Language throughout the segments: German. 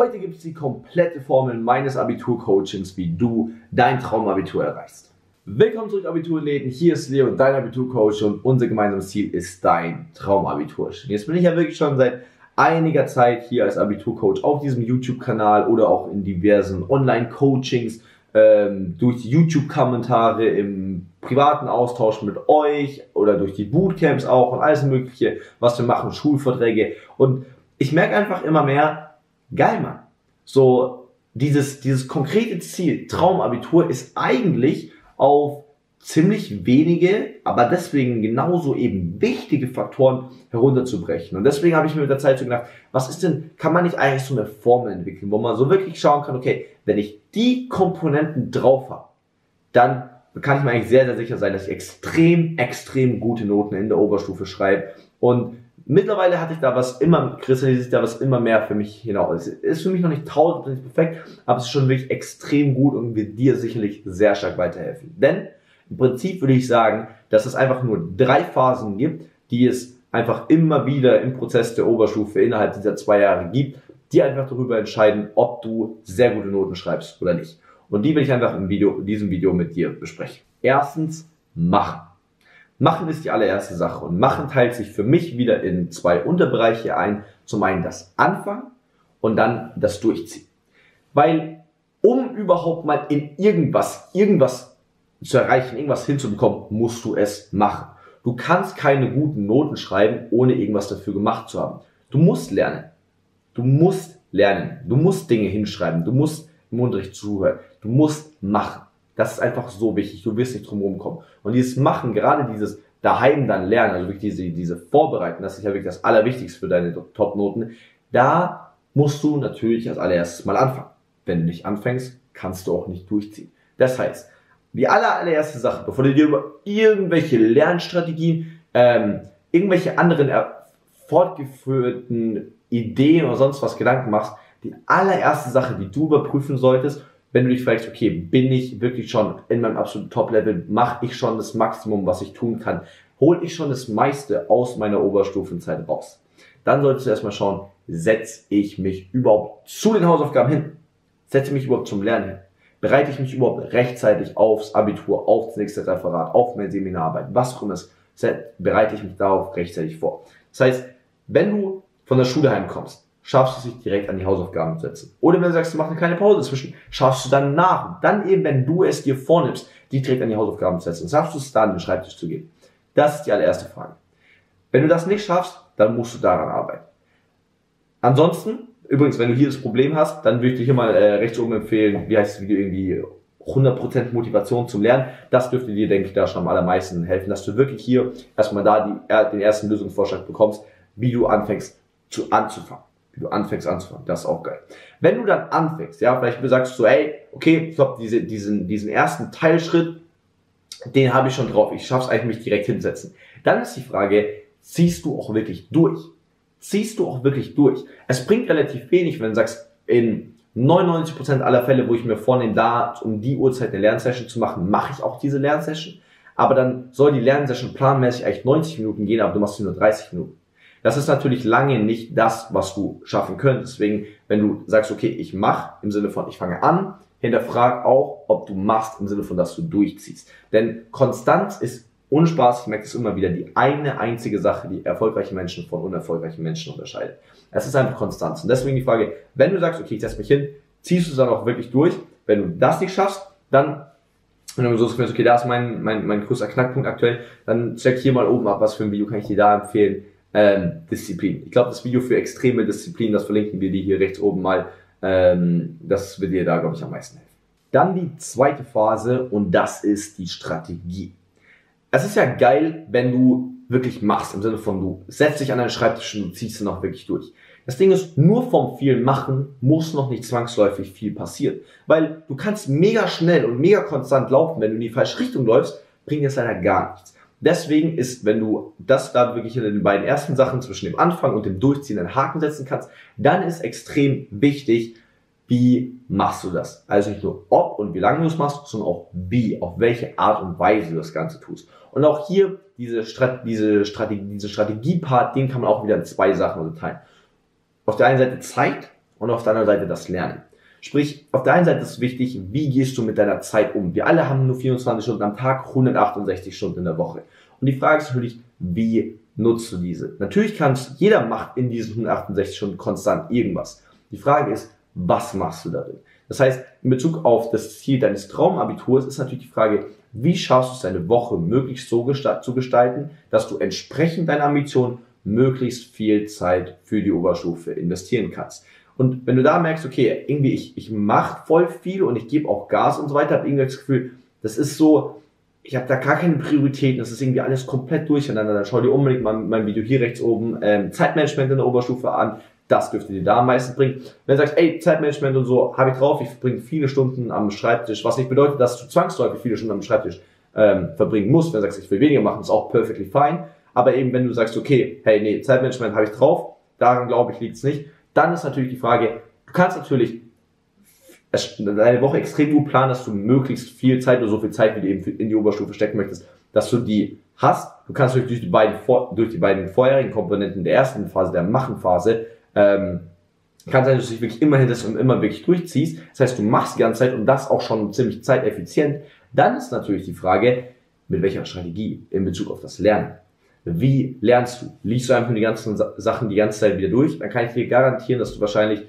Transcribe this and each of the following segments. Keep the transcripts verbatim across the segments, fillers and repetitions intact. Heute gibt es die komplette Formel meines Abitur-Coachings, wie du dein Traumabitur erreichst. Willkommen zurück, Abiturläden. Hier ist Leo, dein Abiturcoach, und unser gemeinsames Ziel ist dein Traumabitur. Jetzt bin ich ja wirklich schon seit einiger Zeit hier als Abiturcoach auf diesem YouTube-Kanal oder auch in diversen Online-Coachings, ähm, durch die YouTube-Kommentare im privaten Austausch mit euch oder durch die Bootcamps auch und alles Mögliche, was wir machen, Schulvorträge. Und ich merke einfach immer mehr, geil, Mann. So, dieses, dieses konkrete Ziel, Traumabitur, ist eigentlich auf ziemlich wenige, aber deswegen genauso eben wichtige Faktoren herunterzubrechen. Und deswegen habe ich mir mit der Zeit so gedacht, was ist denn, kann man nicht eigentlich so eine Formel entwickeln, wo man so wirklich schauen kann, okay, wenn ich die Komponenten drauf habe, dann kann ich mir eigentlich sehr, sehr sicher sein, dass ich extrem, extrem gute Noten in der Oberstufe schreibe. Und mittlerweile hatte ich da was immer, kristallisiert sich da was immer mehr für mich hinaus. Es ist für mich noch nicht tausendprozentig perfekt, aber es ist schon wirklich extrem gut und wird dir sicherlich sehr stark weiterhelfen. Denn im Prinzip würde ich sagen, dass es einfach nur drei Phasen gibt, die es einfach immer wieder im Prozess der Oberstufe innerhalb dieser zwei Jahre gibt, die einfach darüber entscheiden, ob du sehr gute Noten schreibst oder nicht. Und die will ich einfach im Video, in diesem Video mit dir besprechen. Erstens, machen. Machen ist die allererste Sache, und Machen teilt sich für mich wieder in zwei Unterbereiche ein. Zum einen das Anfangen und dann das Durchziehen. Weil um überhaupt mal in irgendwas, irgendwas zu erreichen, irgendwas hinzubekommen, musst du es machen. Du kannst keine guten Noten schreiben, ohne irgendwas dafür gemacht zu haben. Du musst lernen. Du musst lernen. Du musst Dinge hinschreiben. Du musst im Unterricht zuhören. Du musst machen. Das ist einfach so wichtig, du wirst nicht drum rumkommen. Und dieses Machen, gerade dieses daheim dann lernen, also wirklich diese, diese Vorbereiten, das ist ja wirklich das Allerwichtigste für deine Top-Noten, da musst du natürlich als allererstes mal anfangen. Wenn du nicht anfängst, kannst du auch nicht durchziehen. Das heißt, die aller, allererste Sache, bevor du dir über irgendwelche Lernstrategien, ähm, irgendwelche anderen fortgeführten Ideen oder sonst was Gedanken machst, die allererste Sache, die du überprüfen solltest, wenn du dich fragst, okay, bin ich wirklich schon in meinem absoluten Top-Level, mache ich schon das Maximum, was ich tun kann, hole ich schon das meiste aus meiner Oberstufenzeit raus, dann solltest du erstmal schauen, setze ich mich überhaupt zu den Hausaufgaben hin, setze ich mich überhaupt zum Lernen hin, bereite ich mich überhaupt rechtzeitig aufs Abitur, auf das nächste Referat, auf meine Seminararbeit, was auch immer ist, bereite ich mich darauf rechtzeitig vor. Das heißt, wenn du von der Schule heimkommst, schaffst du es nicht direkt an die Hausaufgaben zu setzen. Oder wenn du sagst, du machst eine kleine Pause dazwischen, schaffst du dann nach. Dann eben, wenn du es dir vornimmst, die direkt an die Hausaufgaben zu setzen. Und schaffst du es dann, den Schreibtisch zu gehen? Das ist die allererste Frage. Wenn du das nicht schaffst, dann musst du daran arbeiten. Ansonsten, übrigens, wenn du hier das Problem hast, dann würde ich dir hier mal äh, rechts oben empfehlen, wie heißt das Video irgendwie, hundert Prozent Motivation zum Lernen. Das dürfte dir, denke ich, da schon am allermeisten helfen, dass du wirklich hier erstmal da die, äh, den ersten Lösungsvorschlag bekommst, wie du anfängst zu anzufangen. du anfängst anzufangen, das ist auch geil. Wenn du dann anfängst, ja, vielleicht sagst du, ey, okay, ich glaube, diese, diesen, diesen ersten Teilschritt, den habe ich schon drauf, ich schaffe es eigentlich, mich direkt hinsetzen. Dann ist die Frage, ziehst du auch wirklich durch? Ziehst du auch wirklich durch? Es bringt relativ wenig, wenn du sagst, in neunundneunzig Prozent aller Fälle, wo ich mir vornehme, da um die Uhrzeit eine Lernsession zu machen, mache ich auch diese Lernsession, aber dann soll die Lernsession planmäßig eigentlich neunzig Minuten gehen, aber du machst sie nur dreißig Minuten. Das ist natürlich lange nicht das, was du schaffen könntest. Deswegen, wenn du sagst, okay, ich mache, im Sinne von ich fange an, hinterfrag auch, ob du machst, im Sinne von, dass du durchziehst. Denn Konstanz ist ohne Spaß, ich merke es immer wieder, die eine einzige Sache, die erfolgreiche Menschen von unerfolgreichen Menschen unterscheidet. Es ist einfach Konstanz. Und deswegen die Frage, wenn du sagst, okay, ich setze mich hin, ziehst du es dann auch wirklich durch? Wenn du das nicht schaffst, dann, wenn du so sagst, okay, da ist mein, mein, mein größter Knackpunkt aktuell, dann check hier mal oben ab, was für ein Video kann ich dir da empfehlen. Ähm, Disziplin. Ich glaube, das Video für extreme Disziplin, das verlinken wir dir hier rechts oben mal. Ähm, das wird dir da, glaube ich, am meisten helfen. Dann die zweite Phase, und das ist die Strategie. Es ist ja geil, wenn du wirklich machst, im Sinne von du setzt dich an deinen Schreibtisch und du ziehst dann auch wirklich durch. Das Ding ist, nur vom vielen Machen muss noch nicht zwangsläufig viel passieren, weil du kannst mega schnell und mega konstant laufen, wenn du in die falsche Richtung läufst, bringt dir das leider gar nichts. Deswegen ist, wenn du das da wirklich in den beiden ersten Sachen zwischen dem Anfang und dem Durchziehen einen Haken setzen kannst, dann ist extrem wichtig, wie machst du das? Also nicht nur ob und wie lange du es machst, sondern auch wie, auf welche Art und Weise du das Ganze tust. Und auch hier, diese Strat- diese Strategie, diese Strategie-Part, den kann man auch wieder in zwei Sachen unterteilen. Auf der einen Seite Zeit und auf der anderen Seite das Lernen. Sprich, auf der einen Seite ist es wichtig, wie gehst du mit deiner Zeit um? Wir alle haben nur vierundzwanzig Stunden am Tag, hundertachtundsechzig Stunden in der Woche. Und die Frage ist natürlich, wie nutzt du diese? Natürlich kannst, jeder macht in diesen hundertachtundsechzig Stunden konstant irgendwas. Die Frage ist, was machst du darin? Das heißt, in Bezug auf das Ziel deines Traumabiturs ist natürlich die Frage, wie schaffst du es, deine Woche möglichst so zu gestalten, dass du entsprechend deiner Ambition möglichst viel Zeit für die Oberstufe investieren kannst. Und wenn du da merkst, okay, irgendwie ich, ich mache voll viel und ich gebe auch Gas und so weiter, habe irgendwie das Gefühl, das ist so, ich habe da gar keine Prioritäten, das ist irgendwie alles komplett durcheinander, dann schau dir unbedingt mal mein Video hier rechts oben ähm, Zeitmanagement in der Oberstufe an, das dürfte dir da am meisten bringen. Wenn du sagst, ey, Zeitmanagement und so habe ich drauf, ich verbringe viele Stunden am Schreibtisch, was nicht bedeutet, dass du zwangsläufig viele Stunden am Schreibtisch ähm, verbringen musst. Wenn du sagst, ich will weniger machen, ist auch perfectly fine, aber eben wenn du sagst, okay, hey, nee, Zeitmanagement habe ich drauf, daran glaube ich, liegt es nicht. Dann ist natürlich die Frage, du kannst natürlich deine Woche extrem gut planen, dass du möglichst viel Zeit oder so viel Zeit, wie du eben in die Oberstufe stecken möchtest, dass du die hast. Du kannst durch die beiden, durch die beiden vorherigen Komponenten der ersten Phase, der Machenphase, ähm, kann sein, dass du dich wirklich immer hinterst und immer wirklich durchziehst. Das heißt, du machst die ganze Zeit und das auch schon ziemlich zeiteffizient. Dann ist natürlich die Frage, mit welcher Strategie in Bezug auf das Lernen. Wie lernst du? Liest du einfach die ganzen Sachen die ganze Zeit wieder durch? Dann kann ich dir garantieren, dass du wahrscheinlich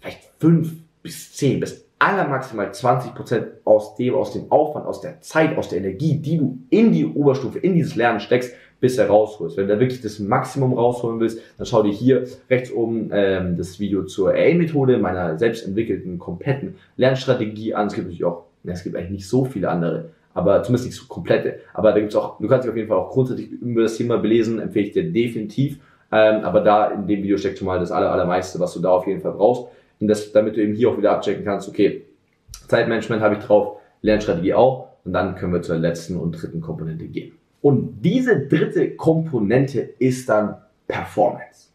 vielleicht fünf bis zehn bis aller maximal zwanzig Prozent aus dem, aus dem Aufwand, aus der Zeit, aus der Energie, die du in die Oberstufe, in dieses Lernen steckst, bisher rausholst. Wenn du da wirklich das Maximum rausholen willst, dann schau dir hier rechts oben ähm, das Video zur R A-Methode, meiner selbst entwickelten, kompletten Lernstrategie an. Es gibt natürlich auch, ja, es gibt eigentlich nicht so viele andere, aber zumindest nicht so komplette. Aber da gibt's auch, du kannst dich auf jeden Fall auch grundsätzlich über das Thema belesen, empfehle ich dir definitiv. Ähm, aber da in dem Video steckt schon mal das aller, allermeiste, was du da auf jeden Fall brauchst. Und das, damit du eben hier auch wieder abchecken kannst, okay, Zeitmanagement habe ich drauf, Lernstrategie auch. Und dann können wir zur letzten und dritten Komponente gehen. Und diese dritte Komponente ist dann Performance.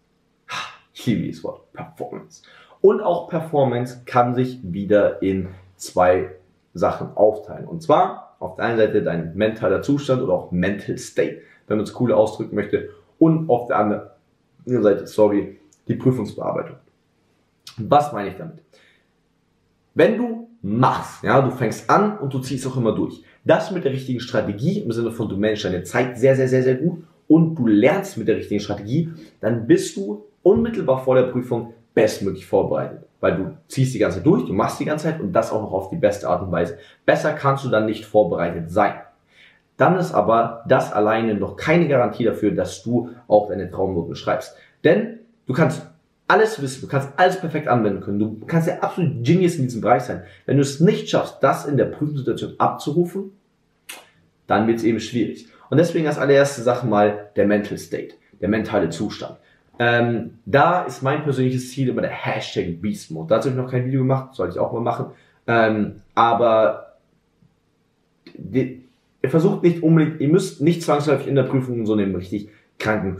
Ich liebe dieses Wort, Performance. Und auch Performance kann sich wieder in zwei Sachen aufteilen. Und zwar auf der einen Seite dein mentaler Zustand oder auch Mental State, wenn man es cool ausdrücken möchte. Und auf der anderen Seite, sorry, die Prüfungsbearbeitung. Was meine ich damit? Wenn du machst, ja, du fängst an und du ziehst auch immer durch. Das mit der richtigen Strategie, im Sinne von du managst deine Zeit sehr, sehr, sehr, sehr gut und du lernst mit der richtigen Strategie, dann bist du unmittelbar vor der Prüfung bestmöglich vorbereitet, weil du ziehst die ganze Zeit durch, du machst die ganze Zeit und das auch noch auf die beste Art und Weise. Besser kannst du dann nicht vorbereitet sein. Dann ist aber das alleine noch keine Garantie dafür, dass du auch deine Traumnoten schreibst. Denn du kannst alles wissen, du kannst alles perfekt anwenden können, du kannst der absolute Genius in diesem Bereich sein. Wenn du es nicht schaffst, das in der Prüfungssituation abzurufen, dann wird es eben schwierig. Und deswegen als allererste Sache mal der Mental State, der mentale Zustand. Ähm, da ist mein persönliches Ziel immer der Hashtag Beast Mode. Dazu habe ich noch kein Video gemacht, sollte ich auch mal machen. Ähm, aber ihr versucht nicht unbedingt, ihr müsst nicht zwangsläufig in der Prüfung so einen richtig kranken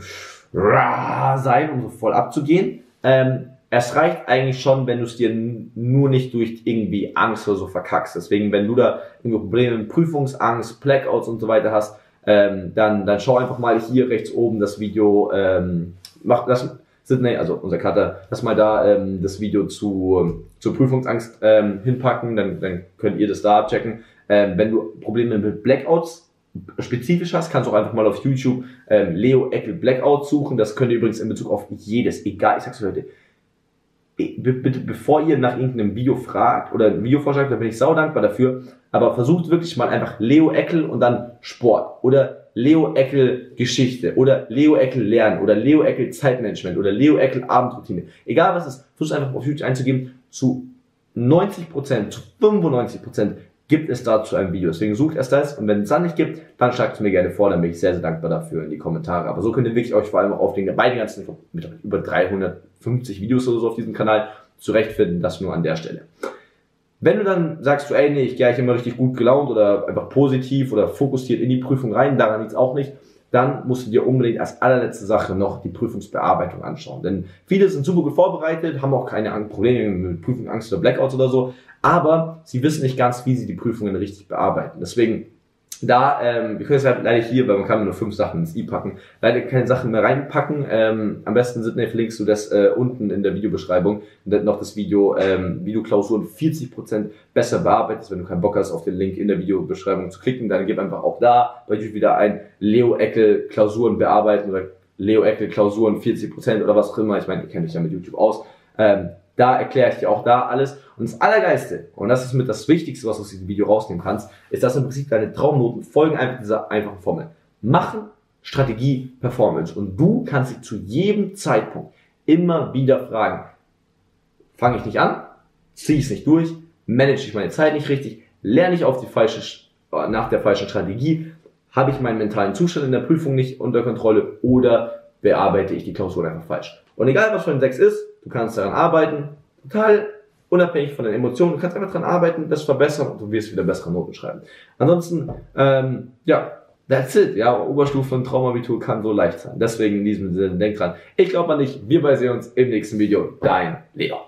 sein, um so voll abzugehen. Ähm, es reicht eigentlich schon, wenn du es dir nur nicht durch irgendwie Angst oder so verkackst. Deswegen, wenn du da irgendwie Probleme mit Prüfungsangst, Blackouts und so weiter hast, ähm, dann, dann schau einfach mal hier rechts oben das Video. Ähm, Mach, lass, Sydney, also unser Cutter, lass mal da ähm, das Video zu, zur Prüfungsangst ähm, hinpacken, dann, dann könnt ihr das da abchecken. Ähm, wenn du Probleme mit Blackouts spezifisch hast, kannst du auch einfach mal auf YouTube ähm, Leo Eckl Blackout suchen. Das könnt ihr übrigens in Bezug auf jedes, egal, ich sag's dir heute, bitte, bevor ihr nach irgendeinem Video fragt oder ein Video vorschlägt, da bin ich sau dankbar dafür, aber versucht wirklich mal einfach Leo Eckl und dann Sport oder Leo Eckl Geschichte oder Leo Eckl Lernen oder Leo Eckl Zeitmanagement oder Leo Eckl Abendroutine. Egal was es ist, versuch einfach auf YouTube einzugeben. Zu neunzig Prozent, zu fünfundneunzig Prozent gibt es dazu ein Video. Deswegen sucht erst das und wenn es dann nicht gibt, dann schlagt es mir gerne vor, dann bin ich sehr, sehr dankbar dafür in die Kommentare. Aber so könnt ihr wirklich euch vor allem auch auf den beiden ganzen, ich glaube, mit über dreihundertfünfzig Videos oder so auf diesem Kanal zurechtfinden, das nur an der Stelle. Wenn du dann sagst, du, ey, nee, ich gehe eigentlich immer richtig gut gelaunt oder einfach positiv oder fokussiert in die Prüfung rein, daran liegt es auch nicht, dann musst du dir unbedingt als allerletzte Sache noch die Prüfungsbearbeitung anschauen. Denn viele sind super gut vorbereitet, haben auch keine Probleme mit Prüfungsangst oder Blackouts oder so, aber sie wissen nicht ganz, wie sie die Prüfungen richtig bearbeiten. Deswegen da, ähm, wir können es halt leider hier, weil man kann nur fünf Sachen ins i packen, leider keine Sachen mehr reinpacken. Ähm, am besten, Sidney, verlinkst du das äh, unten in der Videobeschreibung und dann noch das Video, ähm, Videoklausuren vierzig Prozent besser bearbeitet, wenn du keinen Bock hast, auf den Link in der Videobeschreibung zu klicken, dann gib einfach auch da bei YouTube wieder ein Leo Eckl Klausuren bearbeiten oder Leo Eckl Klausuren vierzig Prozent oder was auch immer. Ich meine, du kennst dich ja mit YouTube aus. Ähm, Da erkläre ich dir auch da alles. Und das Allergeilste, und das ist mit das Wichtigste, was du aus diesem Video rausnehmen kannst, ist, dass im Prinzip deine Traumnoten folgen einfach dieser einfachen Formel. Machen, Strategie, Performance. Und du kannst dich zu jedem Zeitpunkt immer wieder fragen, fange ich nicht an, ziehe ich es nicht durch, manage ich meine Zeit nicht richtig, lerne ich auf die falsche, nach der falschen Strategie, habe ich meinen mentalen Zustand in der Prüfung nicht unter Kontrolle oder bearbeite ich die Klausur einfach falsch. Und egal, was für ein sechs ist, du kannst daran arbeiten, total unabhängig von den Emotionen. Du kannst einfach daran arbeiten, das verbessern und du wirst wieder bessere Noten schreiben. Ansonsten, ähm, ja, that's it. Ja, Oberstufe und Traumabitur kann so leicht sein. Deswegen in diesem Sinne, denk dran. Ich glaube an dich. Wir beide sehen uns im nächsten Video. Dein Leo.